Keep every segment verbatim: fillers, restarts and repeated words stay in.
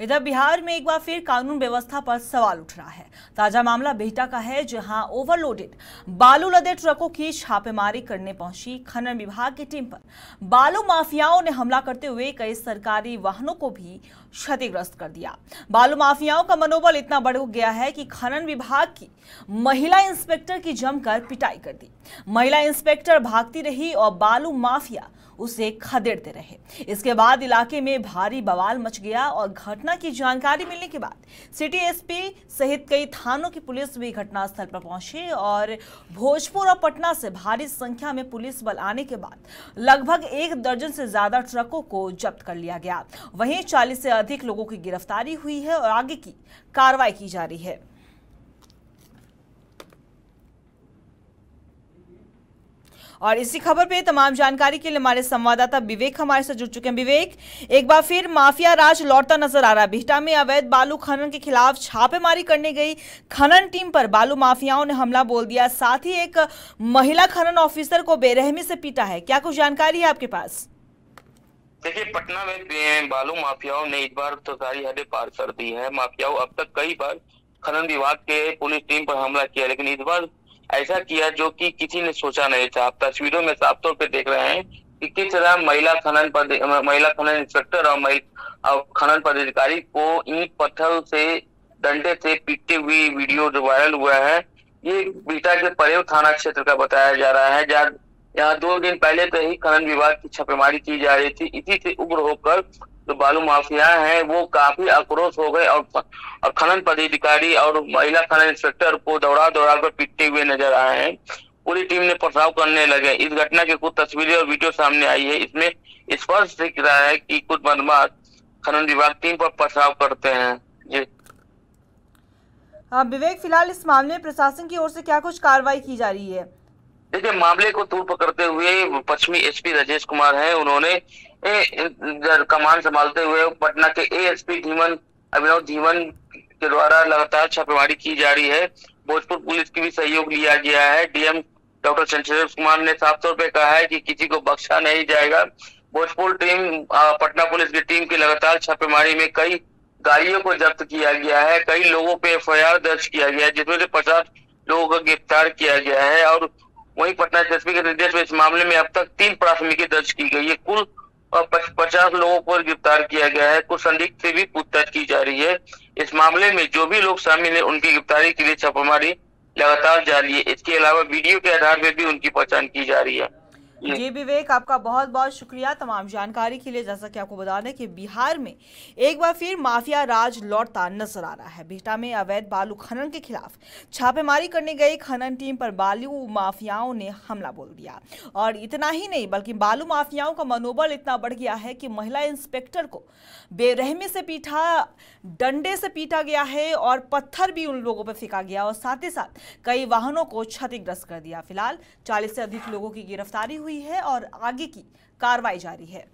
इधर बिहार में एक बार फिर कानून व्यवस्था पर सवाल उठ रहा है। ताजा मामला बिहटा का है, जहां ओवरलोडेड बालू लदे ट्रकों की छापेमारी करने पहुंची खनन विभाग की टीम पर बालू माफियाओं ने हमला करते हुए कई सरकारी वाहनों को भी क्षतिग्रस्त कर दिया। बालू माफियाओं का मनोबल इतना बढ़ गया है कि खनन विभाग की महिला इंस्पेक्टर की जमकर पिटाई कर दी। महिला इंस्पेक्टर भागती रही और बालू माफिया उसे खदेड़ते रहे। इसके बाद इलाके में भारी बवाल मच गया और घटना की जानकारी मिलने के बाद सिटी एसपी सहित कई थानों की पुलिस भी घटनास्थल पर पहुंची और भोजपुर और पटना से भारी संख्या में पुलिस बल आने के बाद लगभग एक दर्जन से ज्यादा ट्रकों को जब्त कर लिया गया। वहीं चालीस से अधिक लोगों की गिरफ्तारी हुई है और आगे की कार्रवाई की जा रही है। और इसी खबर पे तमाम जानकारी के लिए हमारे संवाददाता विवेक हमारे साथ जुड़ चुके हैं। विवेक, एक बार फिर माफिया राज लौटता नजर आ रहा है। बिहटा में अवैध बालू खनन के खिलाफ छापेमारी करने गई खनन टीम पर बालू माफियाओं ने हमला बोल दिया, साथ ही एक महिला खनन ऑफिसर को बेरहमी से पीटा है। क्या कुछ जानकारी है आपके पास? देखिए, पटना में बालू माफियाओं ने इस बार तो सारी हदें पार कर दी है। माफियाओं अब तक कई बार खनन विभाग के पुलिस टीम पर हमला किया, लेकिन इस बार ऐसा किया जो कि किसी ने सोचा नहीं था। आप तस्वीरों में साफ तौर पे देख रहे हैं कि किस तरह महिला खनन महिला खनन इंस्पेक्टर और, और खनन पदाधिकारी को ईंट पत्थर से डंडे से पीटते हुए वीडियो जो वायरल हुआ है, ये बिहटा के परेव थाना क्षेत्र का बताया जा रहा है, जहाँ यहाँ दो दिन पहले तो ही खनन विभाग की छापेमारी की जा रही थी। इसी से उग्र होकर जो बालू माफिया हैं वो काफी आक्रोश हो गए और, और खनन पदाधिकारी और महिला खनन इंस्पेक्टर को दौड़ा दौड़ा कर पीटते हुए नजर आए हैं। पूरी टीम ने पथराव करने लगे। इस घटना की कुछ तस्वीरें और वीडियो सामने आई है। इसमें स्पष्ट दिख रहा है कि कुछ बदमाश खनन विभाग टीम पर पथराव करते हैं। जी विवेक, फिलहाल इस मामले में प्रशासन की ओर से क्या कुछ कार्रवाई की जा रही है? देखिए, मामले को तूल पकड़ते हुए पश्चिमी एसपी राजेश कुमार हैं, उन्होंने ए, कमान संभालते हुए पटना के एएसपी धीमन अभिनव धीमन के द्वारा लगातार छापेमारी की जा रही है। भोजपुर पुलिस की भी सहयोग लिया गया है। डीएम डॉक्टर चंद्रशेखर कुमार ने साफ तौर पे कहा है कि किसी को बख्शा नहीं जाएगा। भोजपुर टीम पटना पुलिस की टीम की लगातार छापेमारी में कई गाड़ियों को जब्त किया गया है, कई लोगों पर एफ आई आर दर्ज किया गया है, जिसमें से पचास लोगों को गिरफ्तार किया गया है। और वहीं पटना एसपी के निर्देश में इस मामले में अब तक तीन प्राथमिकी दर्ज की गई है। कुल पचास लोगों को गिरफ्तार किया गया है। कुछ संदिग्ध से भी पूछताछ की जा रही है। इस मामले में जो भी लोग शामिल हैं उनकी गिरफ्तारी के लिए छापेमारी लगातार जारी है। इसके अलावा वीडियो के आधार पर भी उनकी पहचान की जा रही है। जी विवेक, आपका बहुत बहुत शुक्रिया तमाम जानकारी के लिए। जैसा कि आपको बता दें कि बिहार में एक बार फिर माफिया राज लौटता नजर आ रहा है। बिहटा में अवैध बालू खनन के खिलाफ छापेमारी करने गई खनन टीम पर बालू माफियाओं ने हमला बोल दिया। और इतना ही नहीं बल्कि बालू माफियाओं का मनोबल इतना बढ़ गया है कि महिला इंस्पेक्टर को बेरहमी से पीटा, डंडे से पीटा गया है और पत्थर भी उन लोगों पर फेंका गया और साथ ही साथ कई वाहनों को क्षतिग्रस्त कर दिया। फिलहाल चालीस से अधिक लोगों की गिरफ्तारी हुई है और आगे की कार्रवाई जारी है।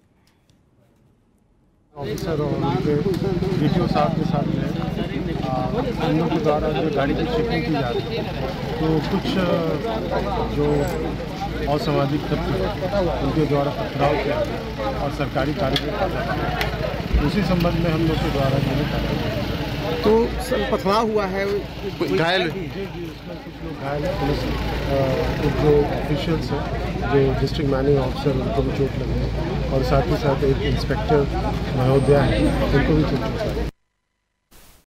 ऑफिसर और वीडियो साथ के साथ में के द्वारा जो गाड़ी की चेकिंग की जा रही है, तो कुछ जो असामाजिक तत्व उनके द्वारा पथराव किया और सरकारी कार्यकर्ता, उसी संबंध में हम लोग के द्वारा तो पथराव हुआ है, घायल जी जी उसमें कुछ लोग घायल हैं। पुलिस कुछ जो ऑफिशियल्स हैं, जो डिस्ट्रिक्ट माइनिंग ऑफिसर, उनको भी चोट लगी है और साथ ही साथ एक इंस्पेक्टर महोदया है, उनको भी चोट लगी है।